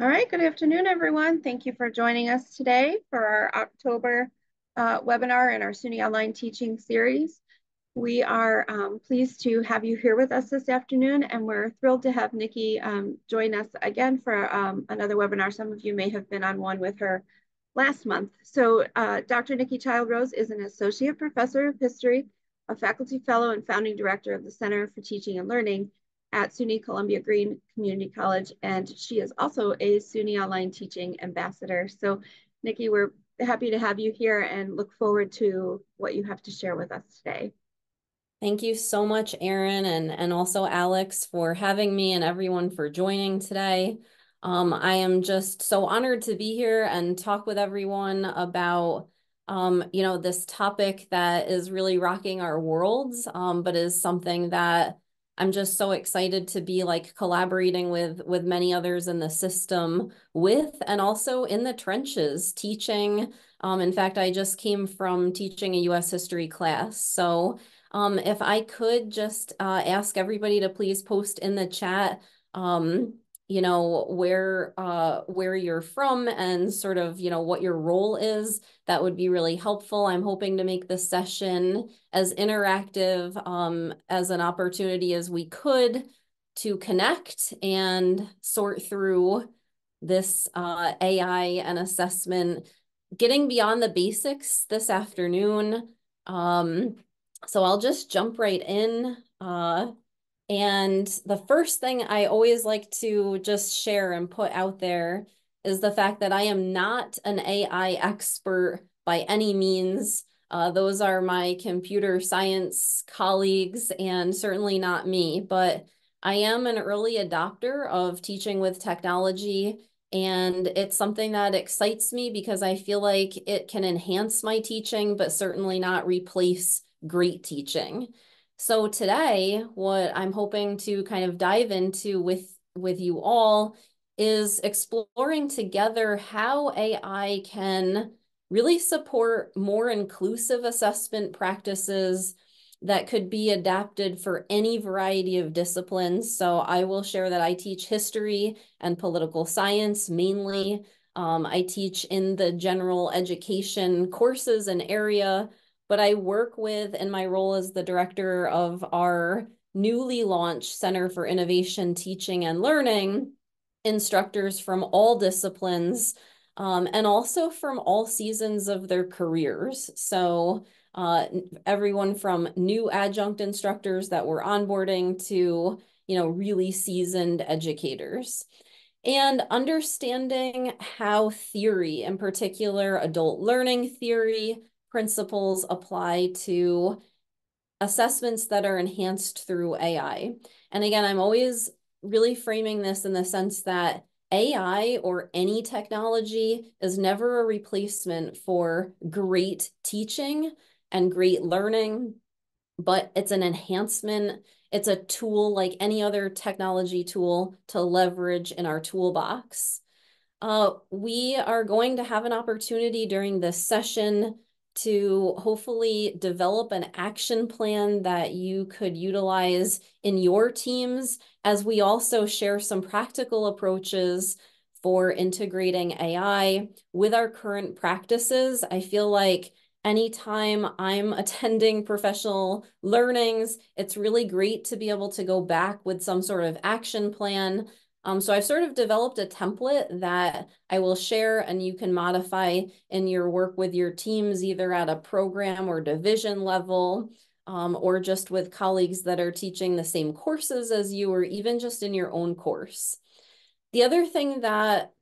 All right, good afternoon, everyone. Thank you for joining us today for our October webinar in our SUNY Online Teaching Series. We are pleased to have you here with us this afternoon, and we're thrilled to have Nikki join us again for another webinar. Some of you may have been on one with her last month. So Dr. Nikki Childrose is an Associate Professor of History, a Faculty Fellow and Founding Director of the Center for Teaching and Learning at SUNY Columbia Green Community College, and she is also a SUNY Online Teaching Ambassador. So Nikki, we're happy to have you here and look forward to what you have to share with us today. Thank you so much, Erin, and also Alex for having me, and everyone for joining today. I am just so honored to be here and talk with everyone about you know, this topic that is really rocking our worlds, but is something that I'm just so excited to be like collaborating with many others in the system with, and also in the trenches teaching. In fact, I just came from teaching a US history class. So if I could just ask everybody to please post in the chat, you know, where you're from and sort of, you know, what your role is, that would be really helpful. I'm hoping to make this session as interactive as an opportunity as we could to connect and sort through this AI and assessment, getting beyond the basics this afternoon. So I'll just jump right in. And the first thing I always like to just share and put out there is the fact that I am not an AI expert by any means. Those are my computer science colleagues and certainly not me, but I am an early adopter of teaching with technology. And it's something that excites me because I feel like it can enhance my teaching, but certainly not replace great teaching. So today, what I'm hoping to kind of dive into with you all is exploring together how AI can really support more inclusive assessment practices that could be adapted for any variety of disciplines. So I will share that I teach history and political science mainly. I teach in the general education courses and area, but I work with, in my role as the director of our newly launched Center for Innovation, Teaching and Learning, instructors from all disciplines and also from all seasons of their careers. So everyone from new adjunct instructors that we're onboarding to, you know, really seasoned educators. And understanding how theory, in particular adult learning theory, principles apply to assessments that are enhanced through AI. And again, I'm always really framing this in the sense that AI or any technology is never a replacement for great teaching and great learning, but it's an enhancement. It's a tool like any other technology tool to leverage in our toolbox. We are going to have an opportunity during this session to hopefully develop an action plan that you could utilize in your teams, as we also share some practical approaches for integrating AI with our current practices. I feel like anytime I'm attending professional learnings, it's really great to be able to go back with some sort of action plan. So I've sort of developed a template that I will share, and you can modify in your work with your teams, either at a program or division level, or just with colleagues that are teaching the same courses as you, or even just in your own course. The other thing that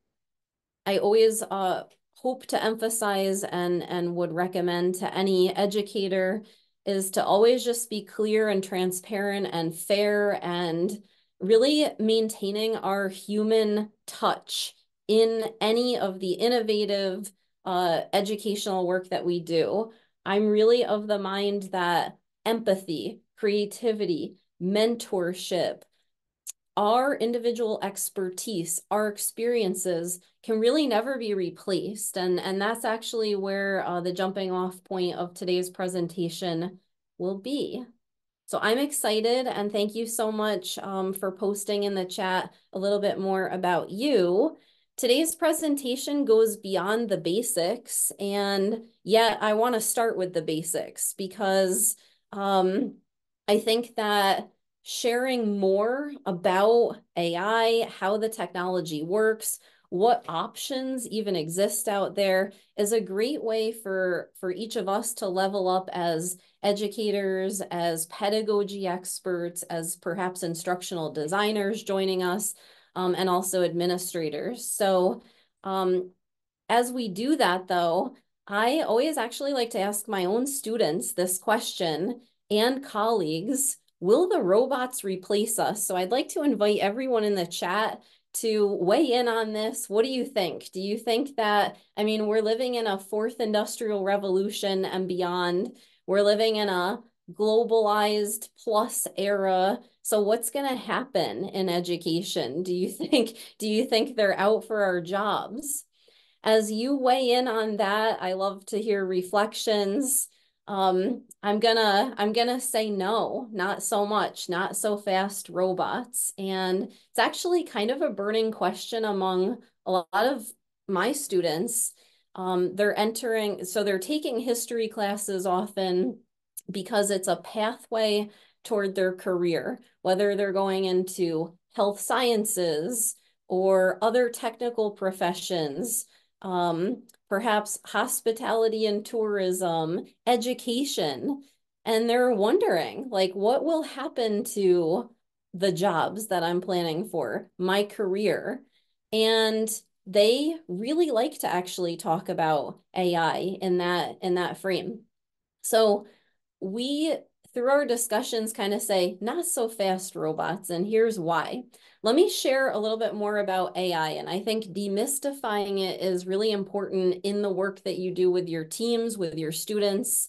I always hope to emphasize and would recommend to any educator is to always just be clear and transparent and fair, and really maintaining our human touch in any of the innovative educational work that we do. I'm really of the mind that empathy, creativity, mentorship, our individual expertise, our experiences can really never be replaced. And that's actually where the jumping off point of today's presentation will be. So I'm excited, and thank you so much for posting in the chat a little bit more about you. Today's presentation goes beyond the basics, and yet I want to start with the basics because I think that sharing more about AI, how the technology works, what options even exist out there is a great way for each of us to level up as educators, as pedagogy experts, as perhaps instructional designers joining us, and also administrators. So as we do that though, I always actually like to ask my own students this question and colleagues, will the robots replace us? So I'd like to invite everyone in the chat to weigh in on this. What do you think? Do you think that, I mean, we're living in a fourth industrial revolution and beyond. We're living in a globalized plus era. So what's going to happen in education? Do you think they're out for our jobs? As you weigh in on that, I love to hear reflections. I'm gonna say no, not so much, not so fast robots. And it's actually kind of a burning question among a lot of my students. They're taking history classes often because it's a pathway toward their career, whether they're going into health sciences or other technical professions, perhaps hospitality and tourism, education, and they're wondering, like, what will happen to the jobs that I'm planning for, my career? And they really like to actually talk about AI in that frame. So we, through our discussions, kind of say, not so fast robots, and here's why. Let me share a little bit more about AI, and I think demystifying it is really important in the work that you do with your teams, with your students.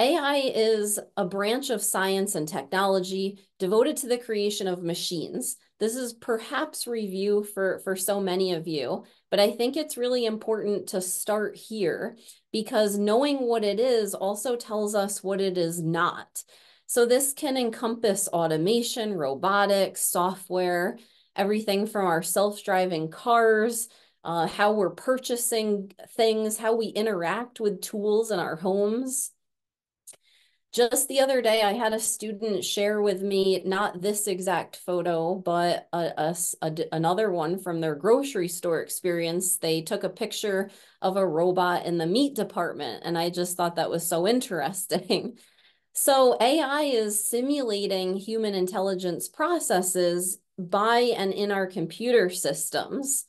AI is a branch of science and technology devoted to the creation of machines. This is perhaps review for so many of you, but I think it's really important to start here because knowing what it is also tells us what it is not. So this can encompass automation, robotics, software, everything from our self-driving cars, how we're purchasing things, how we interact with tools in our homes. Just the other day, I had a student share with me, not this exact photo, but another one from their grocery store experience. They took a picture of a robot in the meat department, and I just thought that was so interesting. So AI is simulating human intelligence processes by and in our computer systems.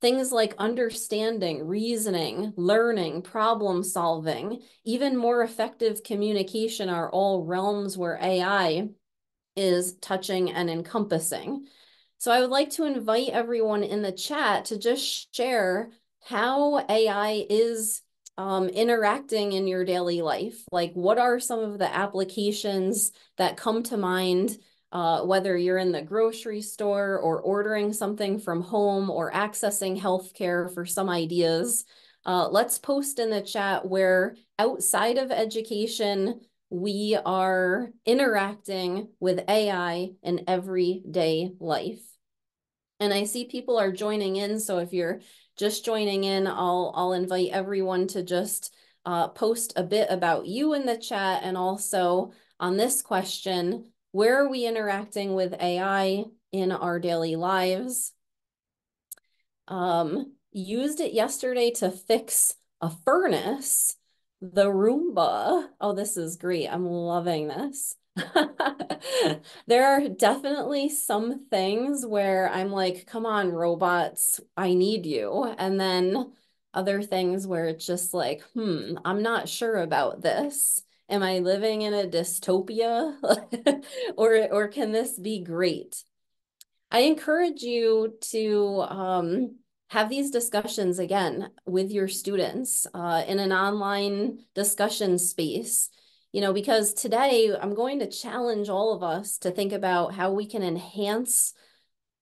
Things like understanding, reasoning, learning, problem solving, even more effective communication are all realms where AI is touching and encompassing. So I would like to invite everyone in the chat to just share how AI is interacting in your daily life. Like, what are some of the applications that come to mind? Whether you're in the grocery store or ordering something from home or accessing healthcare for some ideas, let's post in the chat where outside of education, we are interacting with AI in everyday life. And I see people are joining in. So if you're just joining in, I'll invite everyone to just post a bit about you in the chat and also on this question. Where are we interacting with AI in our daily lives? Used it yesterday to fix a furnace, the Roomba. Oh, this is great. I'm loving this. There are definitely some things where I'm like, come on, robots, I need you. And then other things where it's just like, I'm not sure about this. Am I living in a dystopia or can this be great? I encourage you to have these discussions again with your students in an online discussion space, you know, because today I'm going to challenge all of us to think about how we can enhance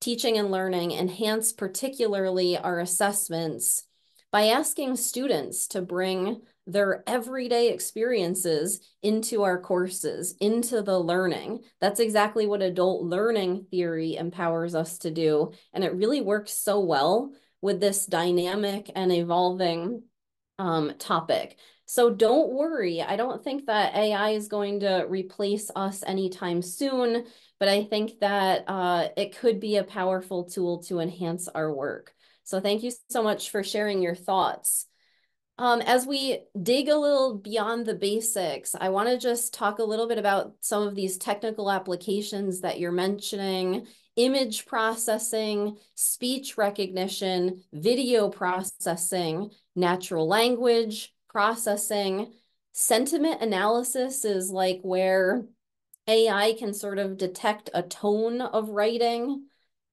teaching and learning, enhance particularly our assessments by asking students to bring their everyday experiences into our courses, into the learning. That's exactly what adult learning theory empowers us to do. And it really works so well with this dynamic and evolving topic. So don't worry. I don't think that AI is going to replace us anytime soon, but I think that it could be a powerful tool to enhance our work. So thank you so much for sharing your thoughts. As we dig a little beyond the basics, I want to just talk a little bit about some of these technical applications that you're mentioning: image processing, speech recognition, video processing, natural language processing. Sentiment analysis is like where AI can sort of detect a tone of writing,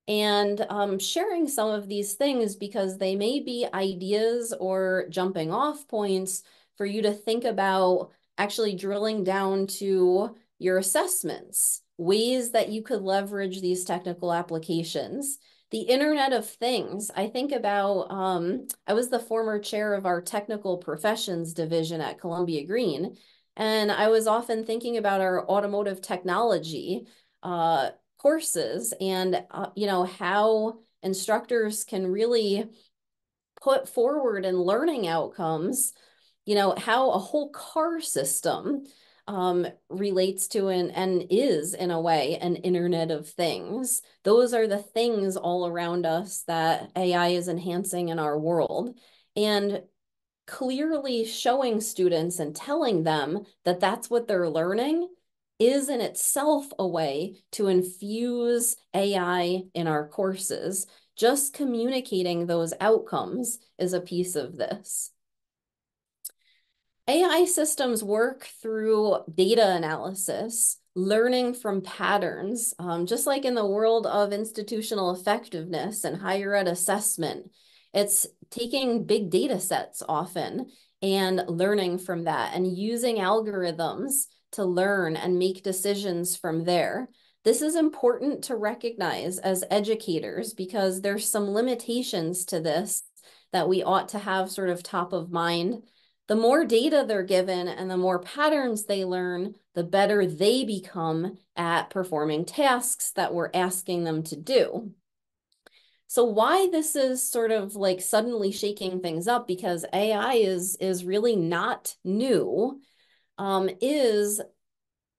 and sharing some of these things because they may be ideas or jumping off points for you to think about actually drilling down to your assessments, ways that you could leverage these technical applications. The Internet of Things. I think about, I was the former chair of our technical professions division at Columbia Green, and I was often thinking about our automotive technology courses and, you know, how instructors can really put forward in learning outcomes, you know, how a whole car system relates to and is, in a way, an Internet of Things. Those are the things all around us that AI is enhancing in our world, and clearly showing students and telling them that that's what they're learning is in itself a way to infuse AI in our courses. Just communicating those outcomes is a piece of this. AI systems work through data analysis, learning from patterns, just like in the world of institutional effectiveness and higher ed assessment. It's taking big data sets often and learning from that and using algorithms to learn and make decisions from there. This is important to recognize as educators because there's some limitations to this that we ought to have sort of top of mind. The more data they're given and the more patterns they learn, the better they become at performing tasks that we're asking them to do. So why this is sort of like suddenly shaking things up, because AI is really not new, is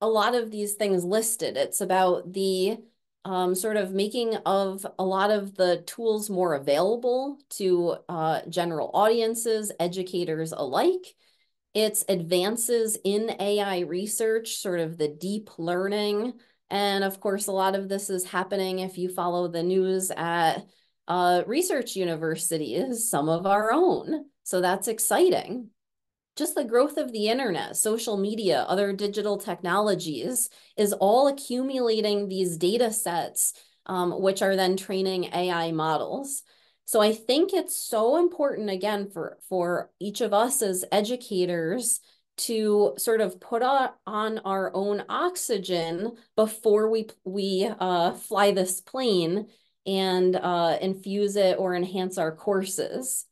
a lot of these things listed. It's about the sort of making of a lot of the tools more available to general audiences, educators alike. It's advances in AI research, sort of the deep learning. And of course, a lot of this is happening if you follow the news at research universities, some of our own. So that's exciting. Just the growth of the internet, social media, other digital technologies is all accumulating these data sets, which are then training AI models. So I think it's so important, again, for each of us as educators to sort of put on our own oxygen before we fly this plane and infuse it or enhance our courses.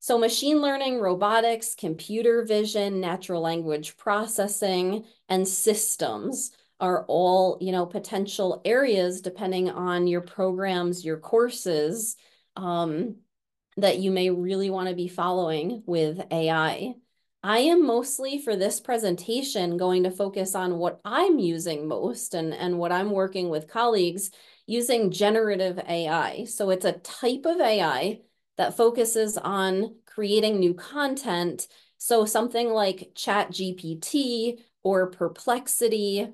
So machine learning, robotics, computer vision, natural language processing, and systems are all, you know, potential areas depending on your programs, your courses, that you may really want to be following with AI. I am mostly, for this presentation, going to focus on what I'm using most and what I'm working with colleagues using generative AI. So it's a type of AI that focuses on creating new content. So something like ChatGPT or Perplexity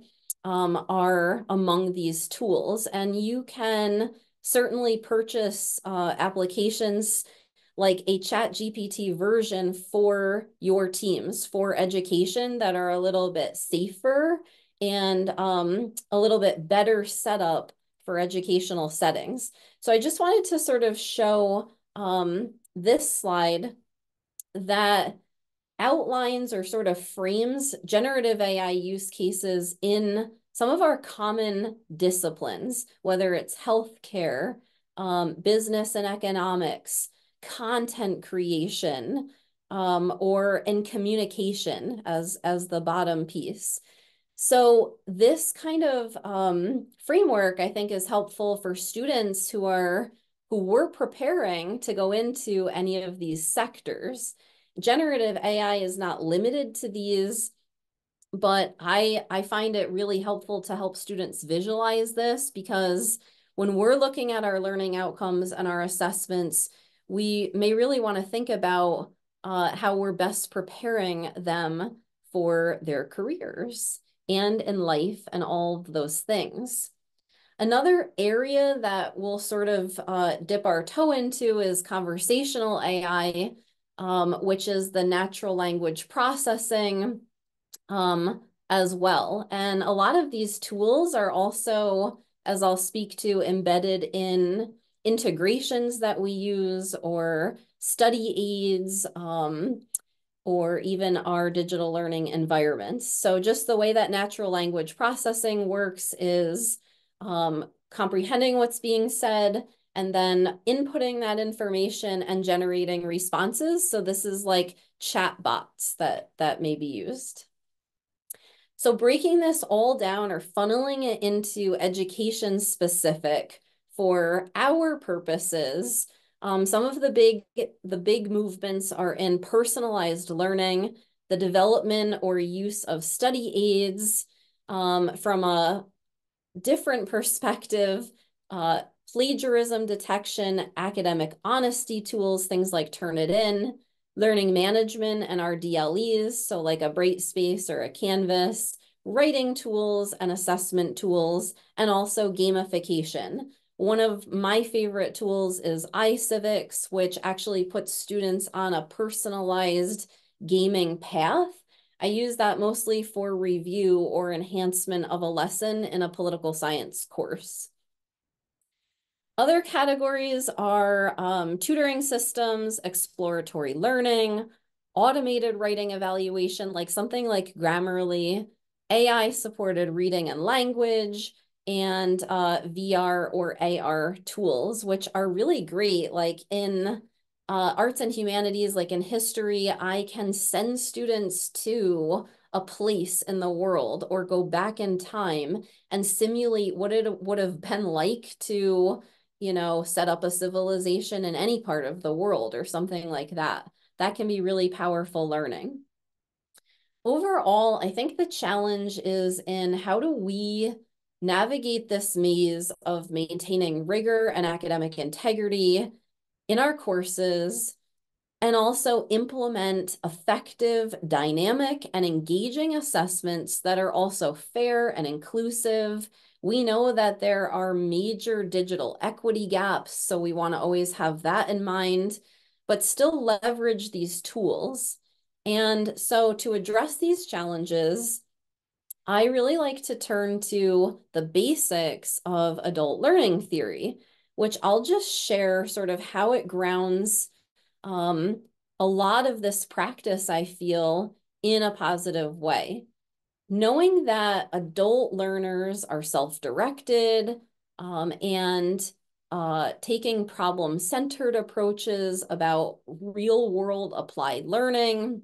are among these tools. And you can certainly purchase applications like a ChatGPT version for your teams, for education, that are a little bit safer and a little bit better set up for educational settings. So I just wanted to sort of show this slide that outlines or sort of frames generative AI use cases in some of our common disciplines, whether it's healthcare, business and economics, content creation, or in communication as the bottom piece. So this kind of framework, I think, is helpful for students who who were preparing to go into any of these sectors. Generative AI is not limited to these, but I find it really helpful to help students visualize this, because when we're looking at our learning outcomes and our assessments, we may really want to think about how we're best preparing them for their careers and in life and all of those things. Another area that we'll sort of dip our toe into is conversational AI, which is the natural language processing as well. And a lot of these tools are also, as I'll speak to, embedded in integrations that we use or study aids or even our digital learning environments. So just the way that natural language processing works is comprehending what's being said and then inputting that information and generating responses. So this is like chatbots that may be used. So breaking this all down or funneling it into education specific for our purposes, some of the big movements are in personalized learning, the development or use of study aids from a different perspective, plagiarism detection, academic honesty tools, things like Turnitin, learning management and our DLEs, so like a Brightspace or a Canvas, writing tools and assessment tools, and also gamification. One of my favorite tools is iCivics, which actually puts students on a personalized gaming path. I use that mostly for review or enhancement of a lesson in a political science course. Other categories are tutoring systems, exploratory learning, automated writing evaluation, like something like Grammarly, AI-supported reading and language, and VR or AR tools, which are really great. Like in arts and humanities, like in history, I can send students to a place in the world or go back in time and simulate what it would have been like to, you know, set up a civilization in any part of the world or something like that. That can be really powerful learning. Overall, I think the challenge is in how do we navigate this maze of maintaining rigor and academic integrity in our courses, and also implement effective, dynamic, and engaging assessments that are also fair and inclusive. We know that there are major digital equity gaps, so we want to always have that in mind, but still leverage these tools. And so to address these challenges, I really like to turn to the basics of adult learning theory, which I'll just share sort of how it grounds a lot of this practice, I feel, in a positive way. Knowing that adult learners are self-directed and taking problem-centered approaches about real-world applied learning,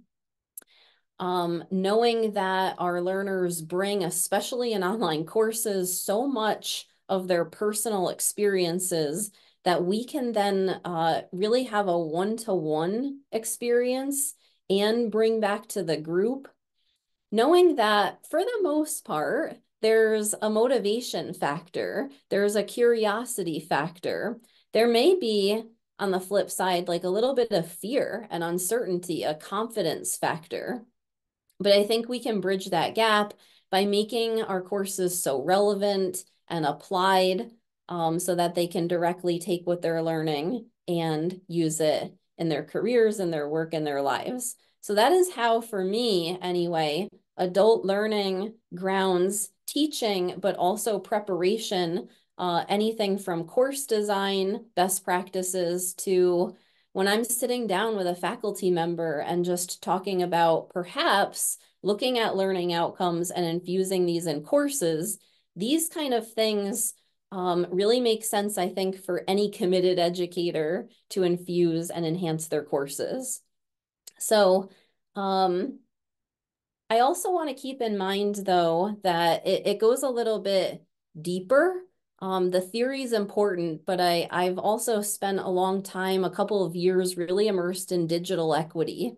knowing that our learners bring, especially in online courses, so much of their personal experiences that we can then really have a one-to-one experience and bring back to the group. Knowing that for the most part, there's a motivation factor, there's a curiosity factor. There may be, on the flip side, like a little bit of fear and uncertainty, a confidence factor. But I think we can bridge that gap by making our courses so relevant and applied so that they can directly take what they're learning and use it in their careers, in their work, in their lives. So that is how, for me anyway, adult learning grounds teaching, but also preparation, anything from course design, best practices, to when I'm sitting down with a faculty member and just talking about perhaps looking at learning outcomes and infusing these in courses. These kind of things really make sense, I think, for any committed educator to infuse and enhance their courses. So I also want to keep in mind, though, that it goes a little bit deeper The theory is important, but I've also spent a long time, a couple of years, really immersed in digital equity.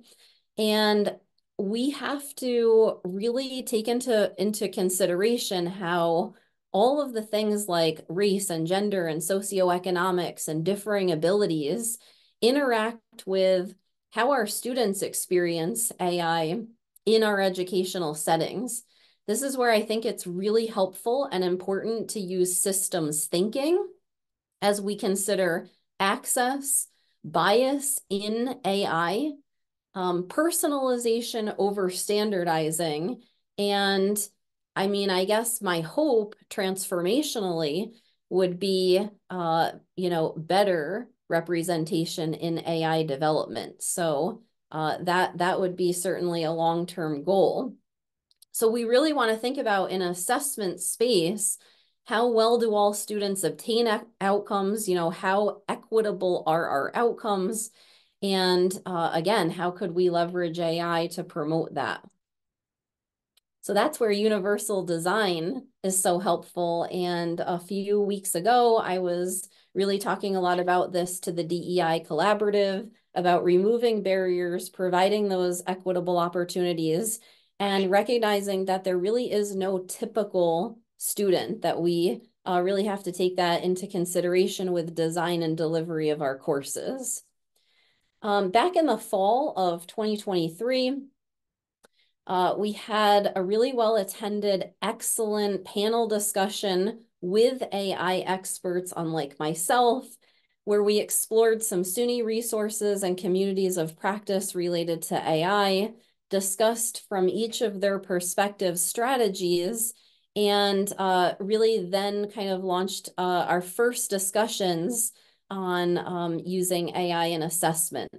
And we have to really take into consideration how all of the things like race and gender and socioeconomics and differing abilities interact with how our students experience AI in our educational settings. This is where I think it's really helpful and important to use systems thinking as we consider access, bias in AI, personalization over standardizing, and I mean, I guess my hope transformationally would be, you know, better representation in AI development. So that would be certainly a long-term goal. So we really want to think about in assessment space, how well do all students obtain outcomes? You know, how equitable are our outcomes? And again, how could we leverage AI to promote that? So that's where universal design is so helpful. And a few weeks ago, I was really talking a lot about this to the DEI collaborative, about removing barriers, providing those equitable opportunities, and recognizing that there really is no typical student, that we really have to take that into consideration with design and delivery of our courses. Back in the fall of 2023, we had a really well-attended, excellent panel discussion with AI experts unlike myself, where we explored some SUNY resources and communities of practice related to AI, discussed from each of their perspective strategies, and really then kind of launched our first discussions on using AI in assessment.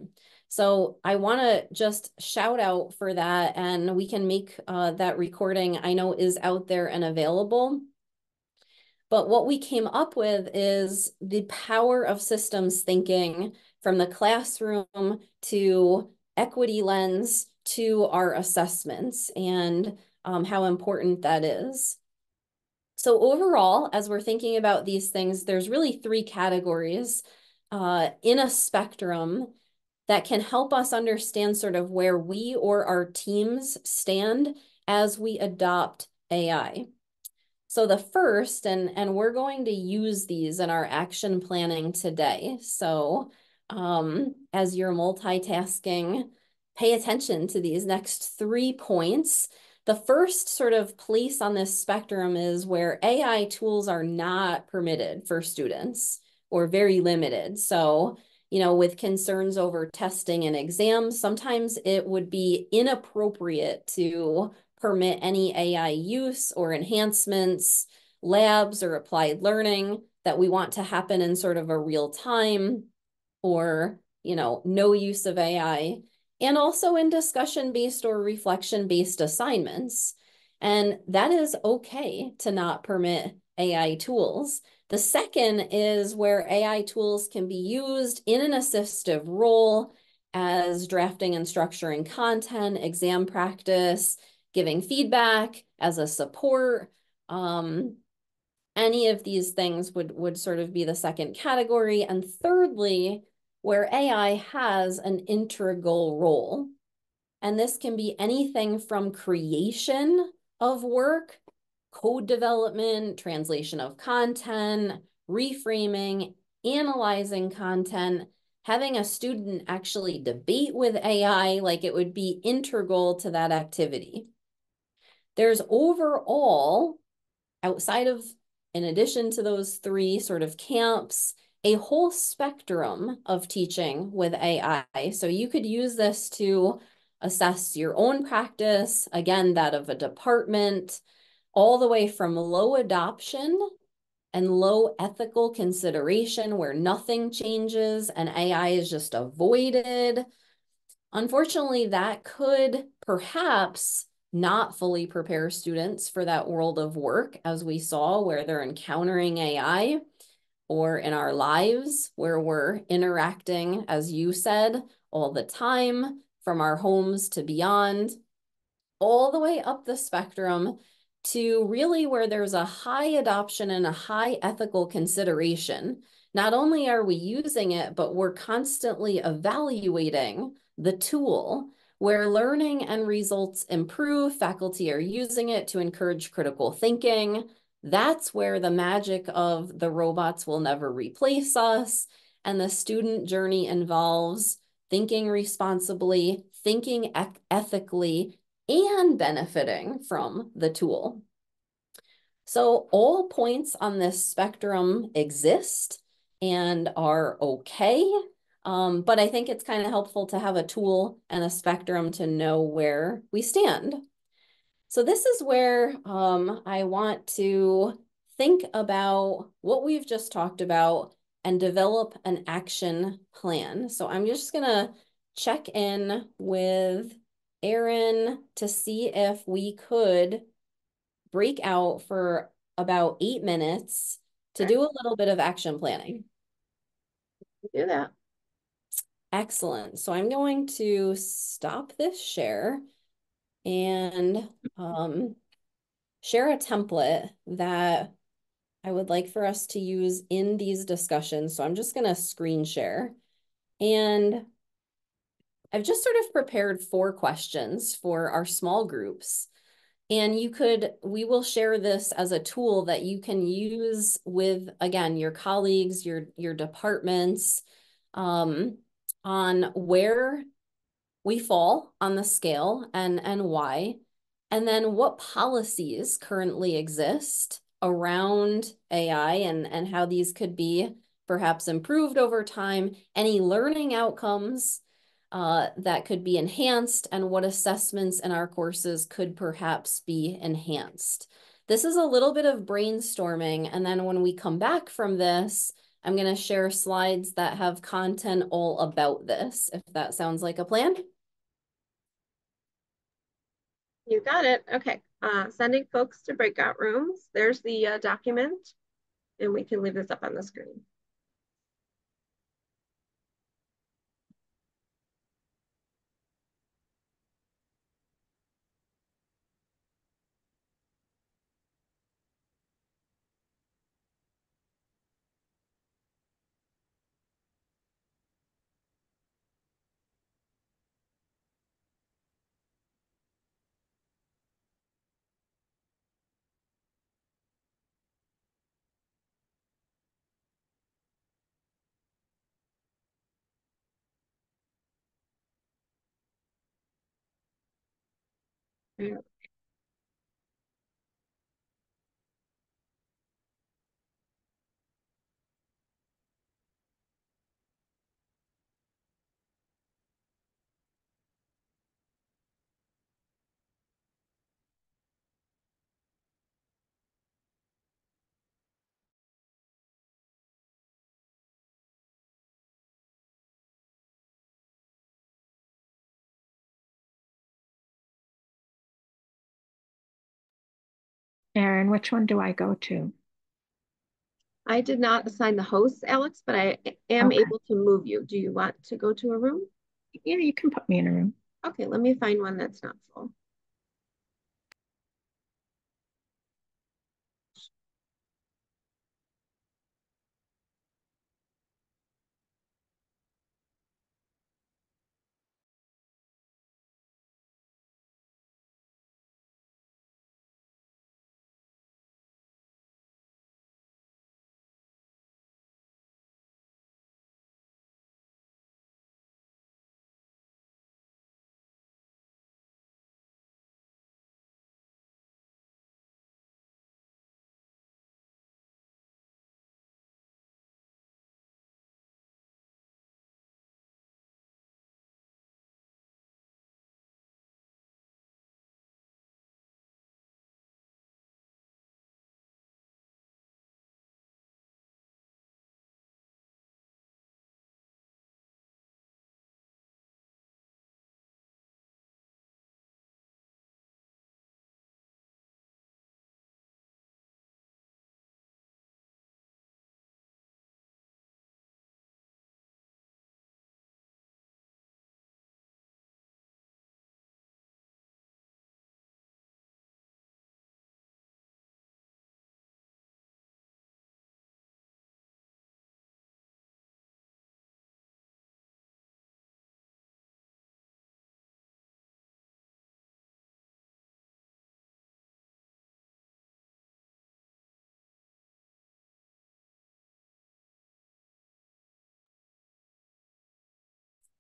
So I want to just shout out for that, and we can make that recording, I know, is out there and available. But what we came up with is the power of systems thinking from the classroom to equity lens to our assessments, and how important that is. So overall, as we're thinking about these things, there's really three categories in a spectrum that can help us understand sort of where we or our teams stand as we adopt AI. So the first, and we're going to use these in our action planning today. So as you're multitasking, pay attention to these next 3 points. The first sort of place on this spectrum is where AI tools are not permitted for students or very limited. So, you know, with concerns over testing and exams, sometimes it would be inappropriate to permit any AI use or enhancements, labs, or applied learning that we want to happen in sort of a real time, or, you know, no use of AI, and also in discussion-based or reflection-based assignments. And that is okay to not permit AI tools. The second is where AI tools can be used in an assistive role as drafting and structuring content, exam practice, giving feedback, as a support. Any of these things would sort of be the second category. And thirdly, where AI has an integral role. And this can be anything from creation of work, code development, translation of content, reframing, analyzing content, having a student actually debate with AI, like it would be integral to that activity. There's overall, outside of, in addition to those three sort of camps, a whole spectrum of teaching with AI. So you could use this to assess your own practice, again, that of a department, all the way from low adoption and low ethical consideration where nothing changes and AI is just avoided. Unfortunately, that could perhaps not fully prepare students for that world of work, as we saw, where they're encountering AI, or in our lives where we're interacting, as you said, all the time, from our homes to beyond, all the way up the spectrum to really where there's a high adoption and a high ethical consideration. Not only are we using it, but we're constantly evaluating the tool where learning and results improve. Faculty are using it to encourage critical thinking. That's where the magic of the robots will never replace us. And the student journey involves thinking responsibly, thinking ethically, and benefiting from the tool. So all points on this spectrum exist and are okay. But I think it's kind of helpful to have a tool and a spectrum to know where we stand. So this is where I want to think about what we've just talked about and develop an action plan. So I'm just gonna check in with Erin to see if we could break out for about 8 minutes to do a little bit of action planning. Do that. Excellent. So I'm going to stop this share and share a template that I would like for us to use in these discussions. So I'm just going to screen share. And I've just sort of prepared 4 questions for our small groups. And you could, we will share this as a tool that you can use with, again, your colleagues, your departments, on where we fall on the scale and why, and then what policies currently exist around AI and how these could be perhaps improved over time, any learning outcomes that could be enhanced, and what assessments in our courses could perhaps be enhanced. This is a little bit of brainstorming, and then when we come back from this, I'm going to share slides that have content all about this, if that sounds like a plan. You got it. Okay. Sending folks to breakout rooms. There's the document, and we can leave this up on the screen. Erin, which one do I go to? I did not assign the hosts, Alex, but I am able to move you. Do you want to go to a room? Yeah, you can put me in a room. Okay, let me find one that's not full.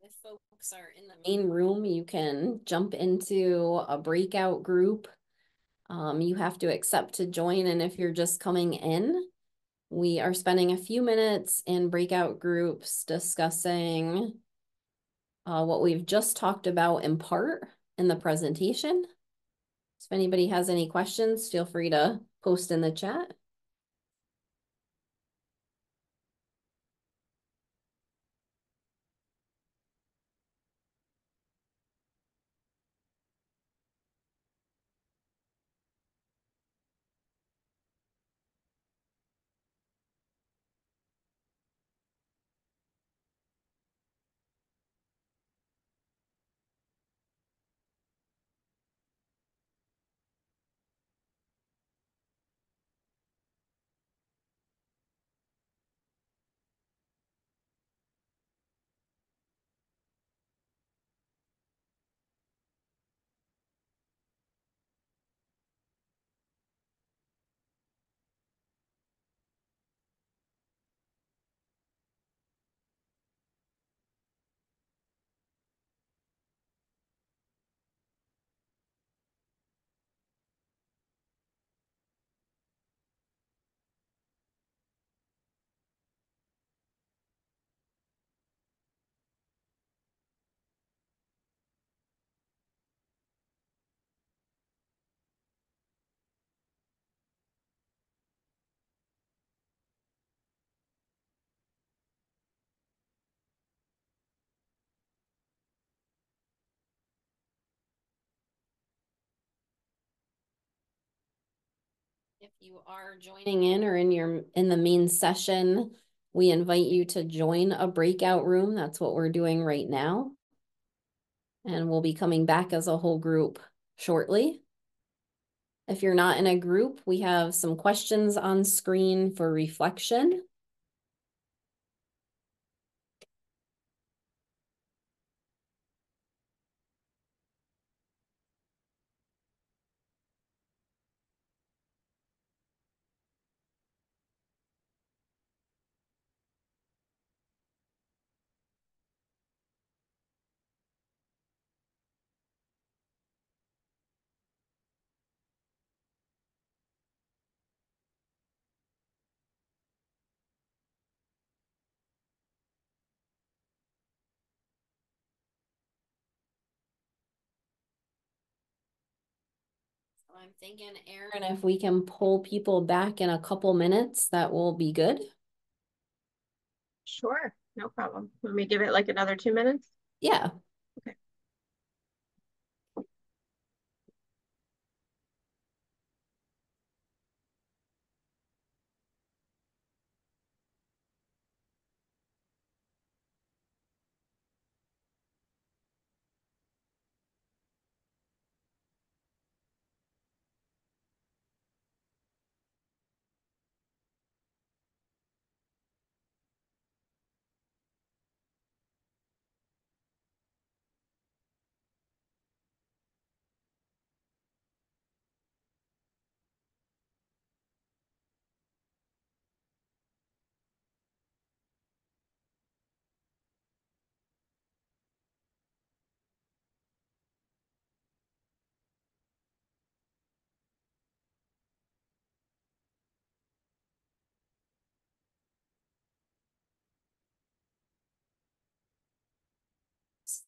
If folks are in the main room, you can jump into a breakout group. You have to accept to join, and if you're just coming in, we are spending a few minutes in breakout groups discussing what we've just talked about in part in the presentation. If anybody has any questions, feel free to post in the chat. If you are joining in or in the main session, we invite you to join a breakout room. That's what we're doing right now. And we'll be coming back as a whole group shortly. If you're not in a group, we have some questions on screen for reflection. I'm thinking, Erin, if we can pull people back in a couple minutes, that will be good. Sure, no problem. Let me give it like another 2 minutes. Yeah. Okay.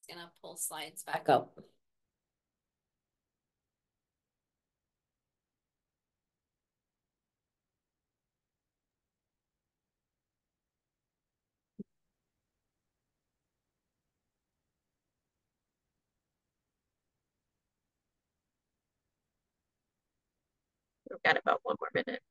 Gonna pull slides back up. We've got about 1 more minute.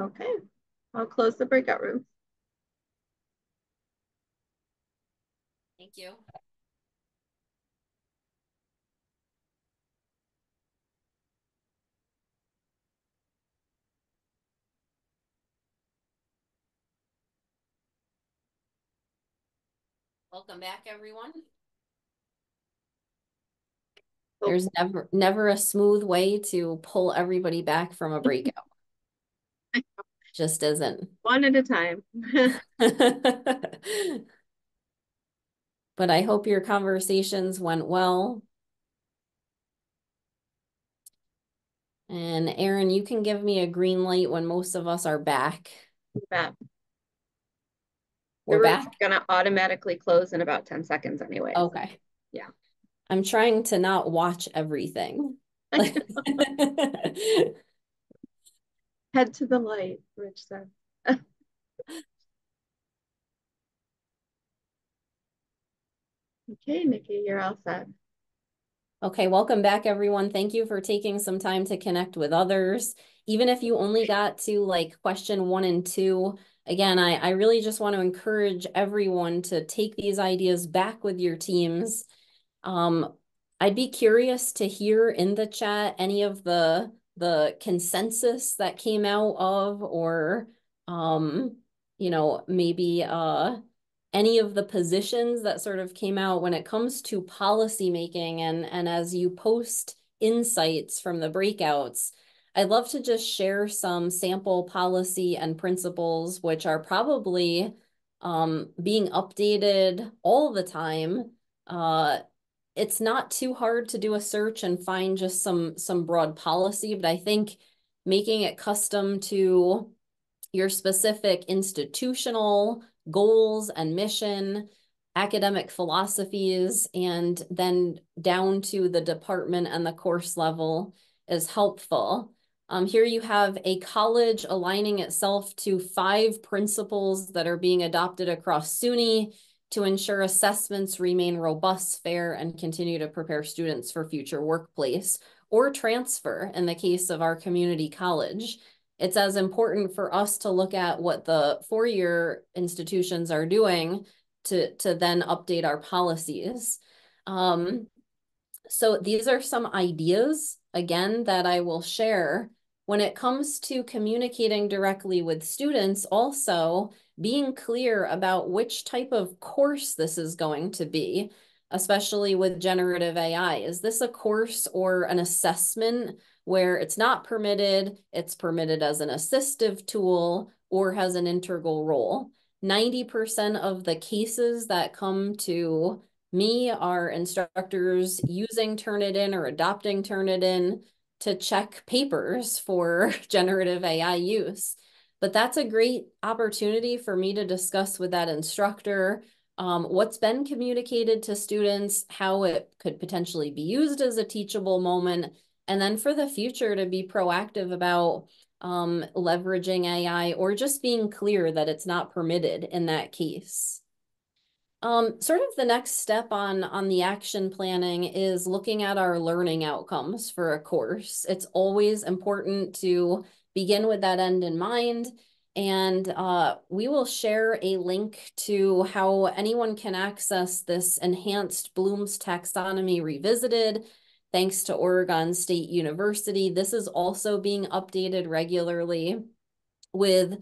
Okay, I'll close the breakout room. Thank you. Welcome back, everyone. There's never a smooth way to pull everybody back from a breakout. Just isn't. One at a time. But I hope your conversations went well. And Erin, you can give me a green light when most of us are back. We're back. Going to automatically close in about 10 seconds anyway. Okay. So, yeah. I'm trying to not watch everything. Head to the light, Rich said. Okay, Nikki, you're all set. Okay, welcome back, everyone. Thank you for taking some time to connect with others. Even if you only got to like question 1 and 2, again, I really just want to encourage everyone to take these ideas back with your teams. I'd be curious to hear in the chat any of the consensus that came out of, or, you know, maybe any of the positions that sort of came out when it comes to policymaking. And as you post insights from the breakouts, I'd love to just share some sample policy and principles, which are probably being updated all the time. It's not too hard to do a search and find just some broad policy, but I think making it custom to your specific institutional goals and mission, academic philosophies, and then down to the department and the course level is helpful. Here you have a college aligning itself to 5 principles that are being adopted across SUNY to ensure assessments remain robust, fair, and continue to prepare students for future workplace or transfer in the case of our community college. It's as important for us to look at what the four-year institutions are doing to then update our policies. So these are some ideas, again, that I will share. When it comes to communicating directly with students, also being clear about which type of course this is going to be, especially with generative AI. Is this a course or an assessment where it's not permitted, it's permitted as an assistive tool, or has an integral role? 90% of the cases that come to me are instructors using Turnitin or adopting Turnitin to check papers for generative AI use. But that's a great opportunity for me to discuss with that instructor what's been communicated to students, how it could potentially be used as a teachable moment, and then for the future to be proactive about leveraging AI or just being clear that it's not permitted in that case. Sort of the next step on the action planning is looking at our learning outcomes for a course. It's always important to begin with that end in mind. And we will share a link to how anyone can access this enhanced Bloom's Taxonomy Revisited, thanks to Oregon State University. This is also being updated regularly with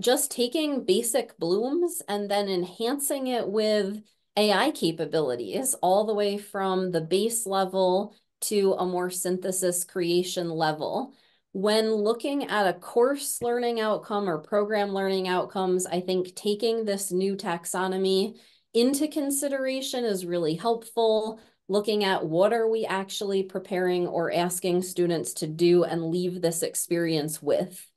just taking basic Bloom's and then enhancing it with AI capabilities all the way from the base level to a more synthesis creation level. When looking at a course learning outcome or program learning outcomes, I think taking this new taxonomy into consideration is really helpful. Looking at what are we actually preparing or asking students to do and leave this experience with.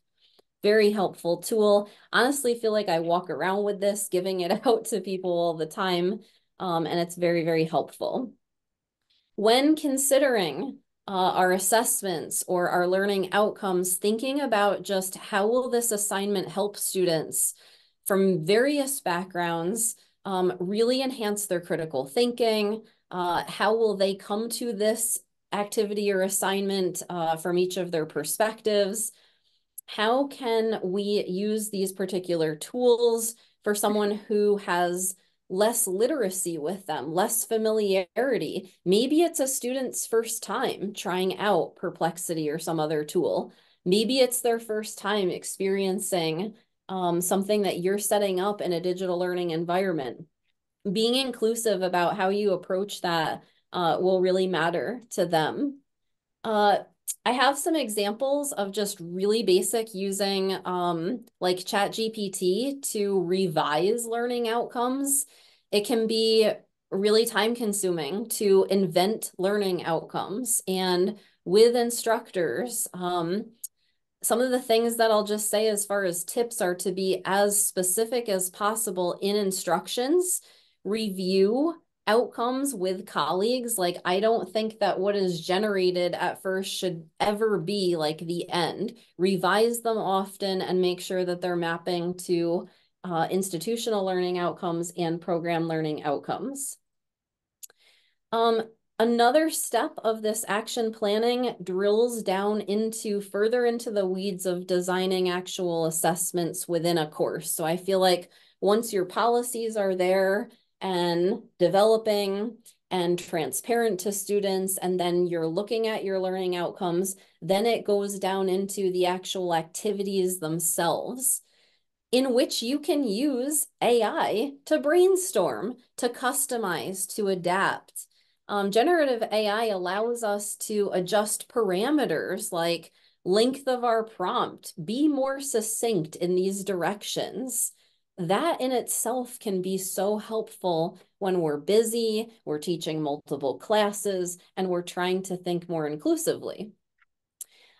Very helpful tool. Honestly, feel like I walk around with this, giving it out to people all the time, and it's very, very helpful. When considering our assessments or our learning outcomes, thinking about just how will this assignment help students from various backgrounds really enhance their critical thinking? How will they come to this activity or assignment from each of their perspectives? How can we use these particular tools for someone who has less literacy with them, less familiarity? Maybe it's a student's first time trying out Perplexity or some other tool. Maybe it's their first time experiencing something that you're setting up in a digital learning environment. being inclusive about how you approach that will really matter to them. I have some examples of just really basic using like ChatGPT to revise learning outcomes. It can be really time consuming to invent learning outcomes. And with instructors, some of the things that I'll just say as far as tips are to be as specific as possible in instructions, review outcomes with colleagues. Like, I don't think that what is generated at first should ever be like the end. Revise them often and make sure that they're mapping to institutional learning outcomes and program learning outcomes. Another step of this action planning drills down into further into the weeds of designing actual assessments within a course. So I feel like once your policies are there and developing and transparent to students, and then you're looking at your learning outcomes, then it goes down into the actual activities themselves, in which you can use AI to brainstorm, to customize, to adapt. Generative AI allows us to adjust parameters like length of our prompt, be more succinct in these directions. That in itself can be so helpful when we're busy, we're teaching multiple classes, and we're trying to think more inclusively.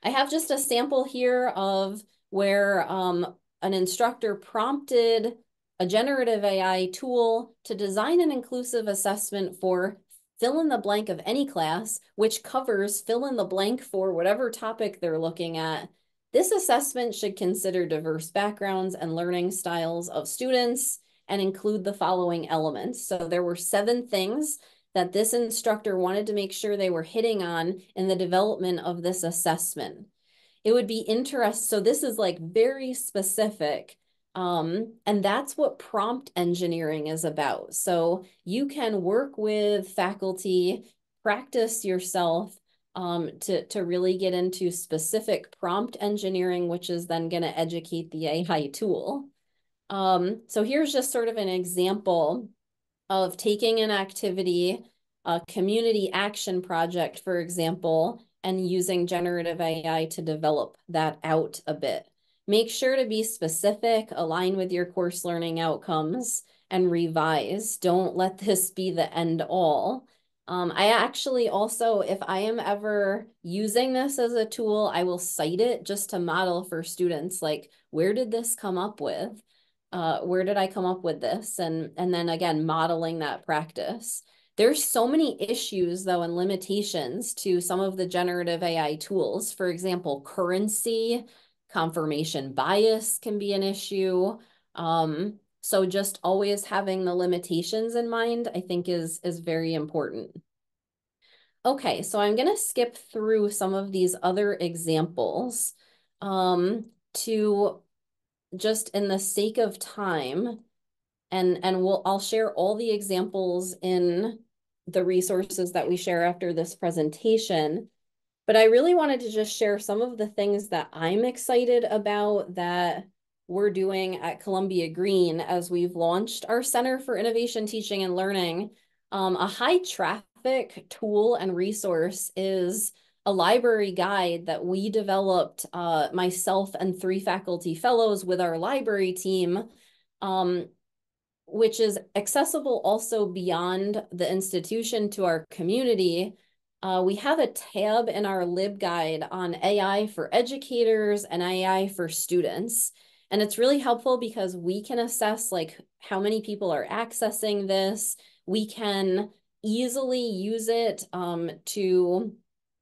I have just a sample here of where an instructor prompted a generative AI tool to design an inclusive assessment for fill in the blank of any class, which covers fill in the blank for whatever topic they're looking at. This assessment should consider diverse backgrounds and learning styles of students and include the following elements. So there were 7 things that this instructor wanted to make sure they were hitting on in the development of this assessment. It would be interesting. So this is like very specific. And that's what prompt engineering is about. So you can work with faculty, practice yourself to really get into specific prompt engineering, which is then going to educate the AI tool. So here's just sort of an example of taking an activity, a community action project, for example, and using generative AI to develop that out a bit. Make sure to be specific, align with your course learning outcomes, and revise. Don't let this be the end all. I actually also, if I am ever using this as a tool, I will cite it just to model for students, like, where did this come up with? Where did I come up with this? And then again, modeling that practice. There's so many issues, though, and limitations to some of the generative AI tools. For example, currency, confirmation bias can be an issue. So just always having the limitations in mind, I think is very important. Okay, so I'm gonna skip through some of these other examples to just in the sake of time, and I'll share all the examples in the resources that we share after this presentation. But I really wanted to just share some of the things that I'm excited about that we're doing at Columbia Green as we've launched our Center for Innovation, Teaching and Learning. A high traffic tool and resource is a library guide that we developed, myself and 3 faculty fellows with our library team, which is accessible also beyond the institution to our community. We have a tab in our LibGuide on AI for educators and AI for students. And it's really helpful because we can assess like how many people are accessing this. We can easily use it when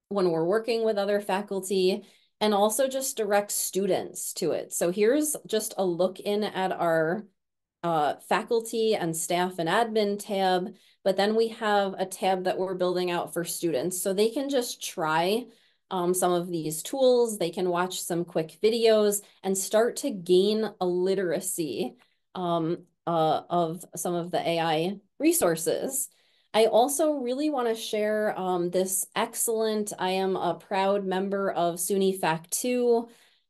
we're working with other faculty, and also just direct students to it. So here's just a look in at our faculty and staff and admin tab, but then we have a tab that we're building out for students so they can just try some of these tools, they can watch some quick videos and start to gain a literacy of some of the AI resources. I also really want to share this excellent, I am a proud member of SUNY FACT2,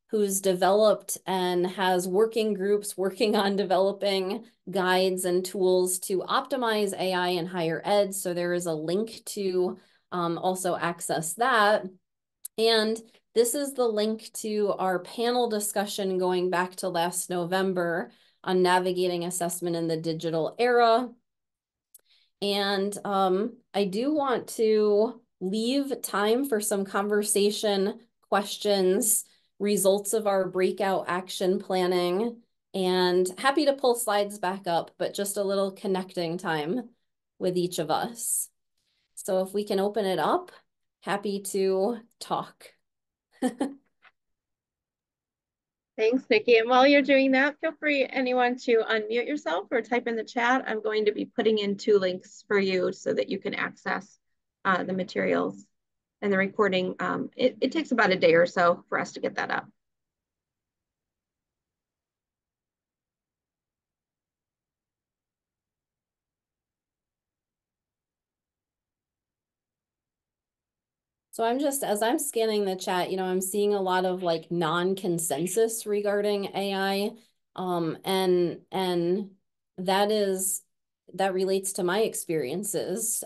who's developed and has working groups working on developing guides and tools to optimize AI in higher ed. So there is a link to also access that. And this is the link to our panel discussion going back to last November on navigating assessment in the digital era. And I do want to leave time for some conversation, questions, results of our breakout action planning, and happy to pull slides back up, but just a little connecting time with each of us. So if we can open it up, happy to talk. Thanks, Nikki. And while you're doing that, feel free, anyone, to unmute yourself or type in the chat. I'm going to be putting in 2 links for you so that you can access the materials and the recording. It takes about a day or so for us to get that up. So I'm just, as I'm scanning the chat, I'm seeing a lot of like non-consensus regarding AI. And that relates to my experiences.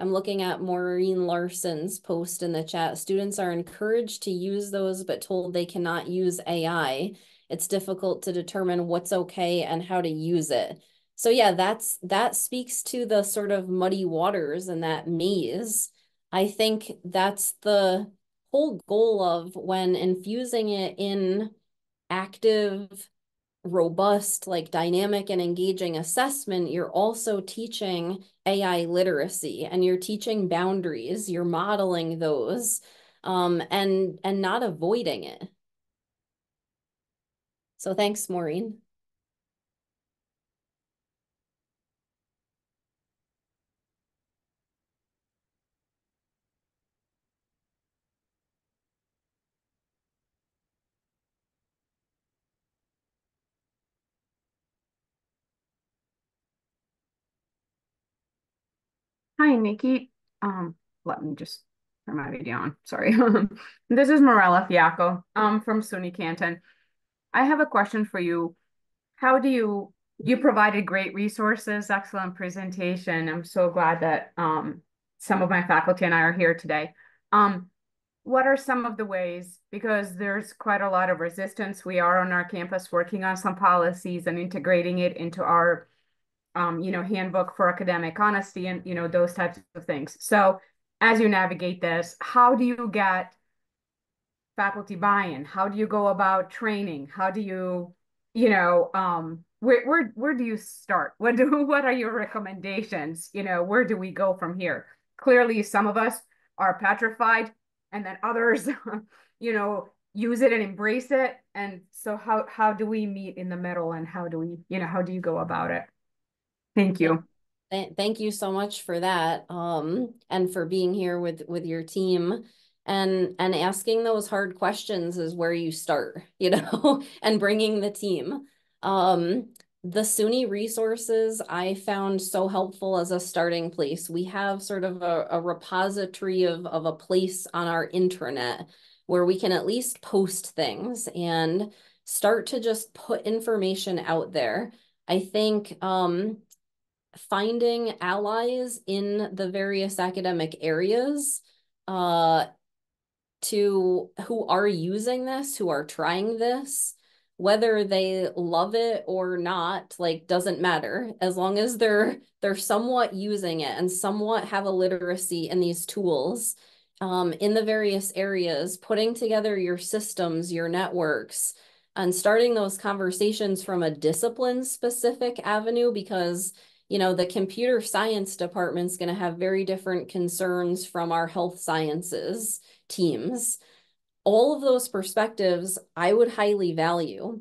I'm looking at Maureen Larson's post in the chat. Students are encouraged to use those, but told they cannot use AI. It's difficult to determine what's okay and how to use it. So yeah, that speaks to the sort of muddy waters and that maze. I think that's the whole goal of when infusing it in active, robust, like dynamic and engaging assessment, you're also teaching AI literacy and you're teaching boundaries, you're modeling those and not avoiding it. So thanks, Maureen. Hi, Nikki. Let me just turn my video on. Sorry. This is Morella Fiaco from SUNY Canton. I have a question for you. How do you provided great resources, excellent presentation. I'm so glad that some of my faculty and I are here today. What are some of the ways, because there's quite a lot of resistance. We are on our campus working on some policies and integrating it into our handbook for academic honesty and, those types of things. So as you navigate this, how do you get faculty buy-in? How do you go about training? How do you, where do you start? What are your recommendations? Where do we go from here? Clearly, some of us are petrified and then others, use it and embrace it. And so how do we meet in the middle and how do we, how do you go about it? Thank you. Thank you so much for that and for being here with your team and asking those hard questions is where you start, and bringing the team. The SUNY resources I found so helpful as a starting place. We have sort of a repository of a place on our intranet where we can at least post things and start to just put information out there. I think finding allies in the various academic areas who are using this, who are trying this, whether they love it or not, doesn't matter, as long as they're somewhat using it and somewhat have a literacy in these tools in the various areas, putting together your systems, your networks, and starting those conversations from a discipline-specific avenue, because the computer science department's going to have very different concerns from our health sciences teams. All of those perspectives I would highly value.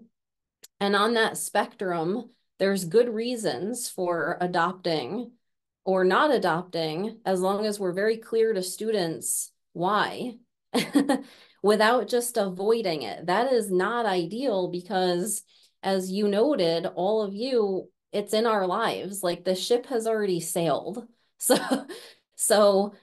And on that spectrum, there's good reasons for adopting or not adopting, as long as we're very clear to students why, without just avoiding it. That is not ideal because, as you noted, all of you, it's in our lives, the ship has already sailed. So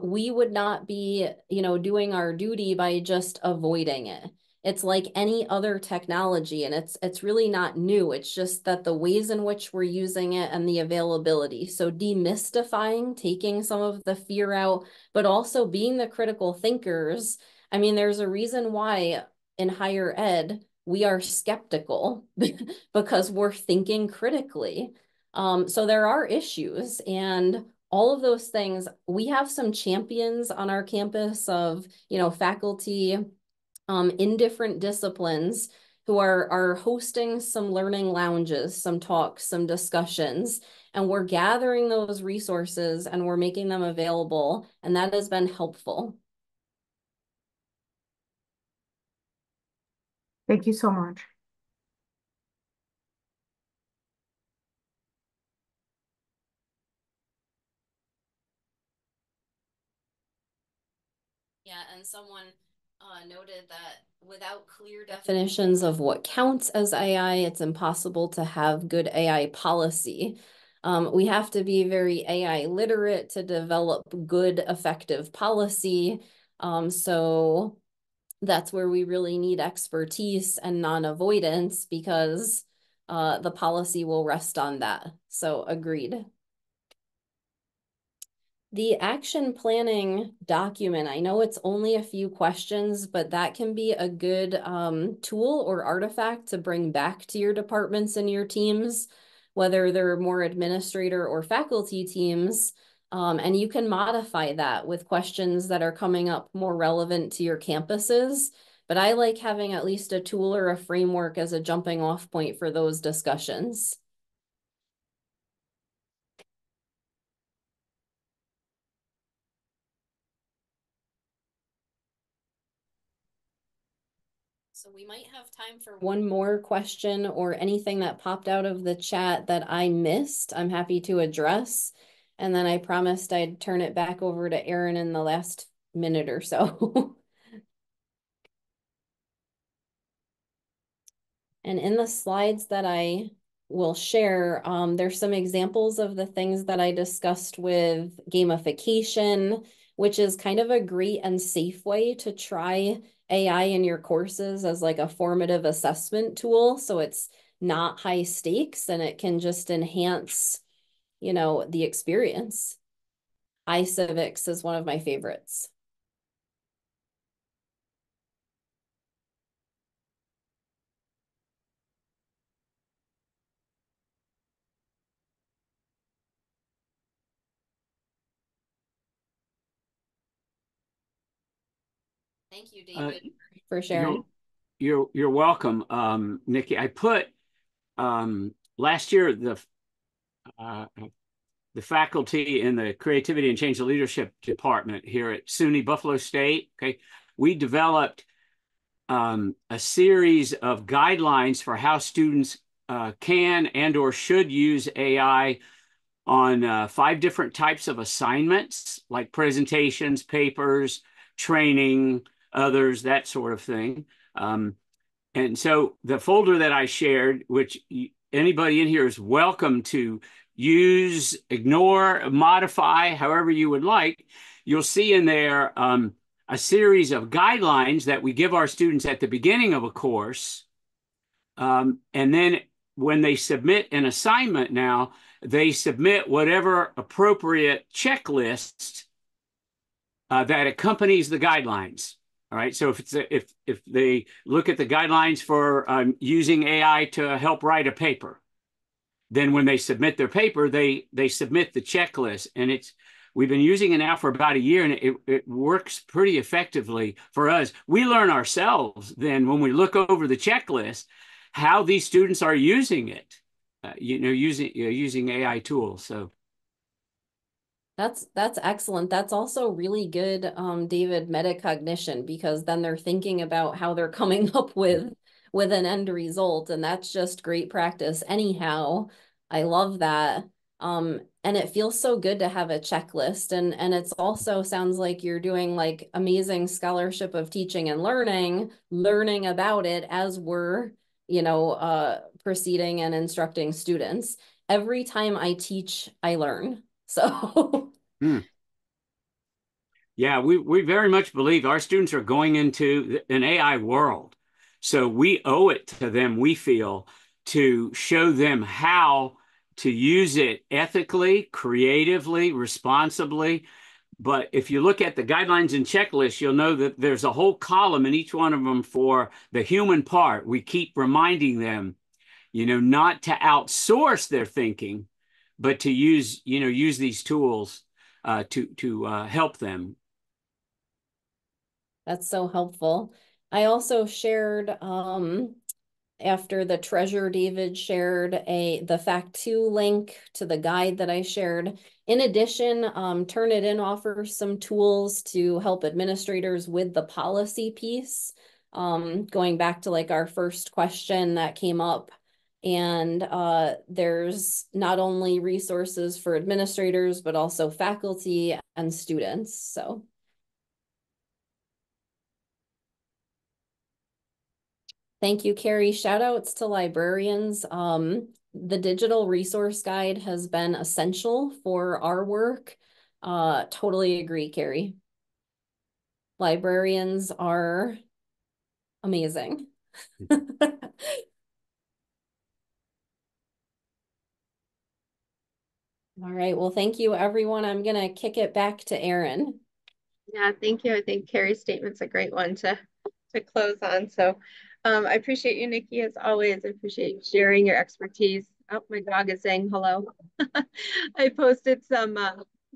we would not be, doing our duty by just avoiding it. It's like any other technology, and it's really not new. It's just that the ways in which we're using it and the availability. So demystifying, taking some of the fear out, but also being the critical thinkers. I mean, there's a reason why in higher ed, we are skeptical because we're thinking critically. So there are issues, and all of those things. We have some champions on our campus of, you know, faculty in different disciplines who are hosting some learning lounges, some talks, some discussions, and we're gathering those resources and we're making them available, and that has been helpful. Thank you so much. Yeah, and someone noted that without clear definitions of what counts as AI, it's impossible to have good AI policy. We have to be very AI literate to develop good, effective policy. So that's where we really need expertise and non-avoidance, because the policy will rest on that. So agreed. The action planning document, I know it's only a few questions, but that can be a good tool or artifact to bring back to your departments and your teams, whether they're more administrator or faculty teams, and you can modify that with questions that are coming up more relevant to your campuses. But I like having at least a tool or a framework as a jumping off point for those discussions. So we might have time for one more question or anything that popped out of the chat that I missed. I'm happy to address. And then I promised I'd turn it back over to Erin in the last minute or so. And in the slides that I will share, there's some examples of the things that I discussed with gamification, which is kind of a great and safe way to try AI in your courses as like a formative assessment tool. So it's not high stakes and it can just enhance, you know, the experience. iCivics is one of my favorites. Thank you, David, for sharing. You're welcome, Nikki. I put last year the faculty in the Creativity and Change of Leadership Department here at SUNY Buffalo State. Okay, we developed a series of guidelines for how students can and or should use AI on 5 different types of assignments, like presentations, papers, training, others, that sort of thing. And so the folder that I shared, which anybody in here is welcome to use, ignore, modify, however you would like, you'll see in there a series of guidelines that we give our students at the beginning of a course. And then when they submit an assignment now, they submit whatever appropriate checklist that accompanies the guidelines. All right, so if it's a, if they look at the guidelines for using AI to help write a paper, then when they submit their paper, they submit the checklist, and it's, we've been using it now for about a year, and it works pretty effectively for us. We learn ourselves then when we look over the checklist how these students are using it, you know, using AI tools. So. That's excellent. That's also really good, David, metacognition, because then they're thinking about how they're coming up with an end result. And that's just great practice. Anyhow, I love that. And it feels so good to have a checklist. And it's also sounds like you're doing like amazing scholarship of teaching and learning, learning about it as we're, you know, proceeding and instructing students. Every time I teach, I learn. So, yeah, we very much believe our students are going into an AI world. So we owe it to them, we feel, to show them how to use it ethically, creatively, responsibly. But if you look at the guidelines and checklists, you'll know that there's a whole column in each one of them for the human part. We keep reminding them, you know, not to outsource their thinking, but to use, you know, use these tools to help them. That's so helpful. I also shared after the treasurer David shared the FACT2 link to the guide that I shared. In addition, Turnitin offers some tools to help administrators with the policy piece. Going back to like our first question that came up, and there's not only resources for administrators, but also faculty and students. So. Thank you, Carrie. Shout outs to librarians. The digital resource guide has been essential for our work. Totally agree, Carrie. Librarians are amazing. All right, well, thank you, everyone. I'm gonna kick it back to Erin. Yeah, thank you. I think Carrie's statement's a great one to close on. So. I appreciate you, Nikki, as always. I appreciate you sharing your expertise. Oh, my dog is saying hello. I posted some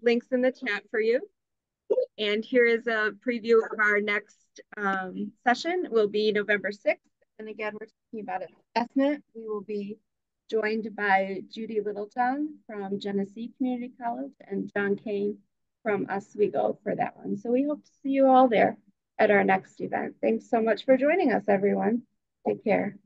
links in the chat for you. And here is a preview of our next session. It will be November 6th. And again, we're talking about assessment. We will be joined by Judy Littlejohn from Genesee Community College and John Kane from Oswego for that one. So we hope to see you all there at our next event. Thanks so much for joining us, everyone. Take care.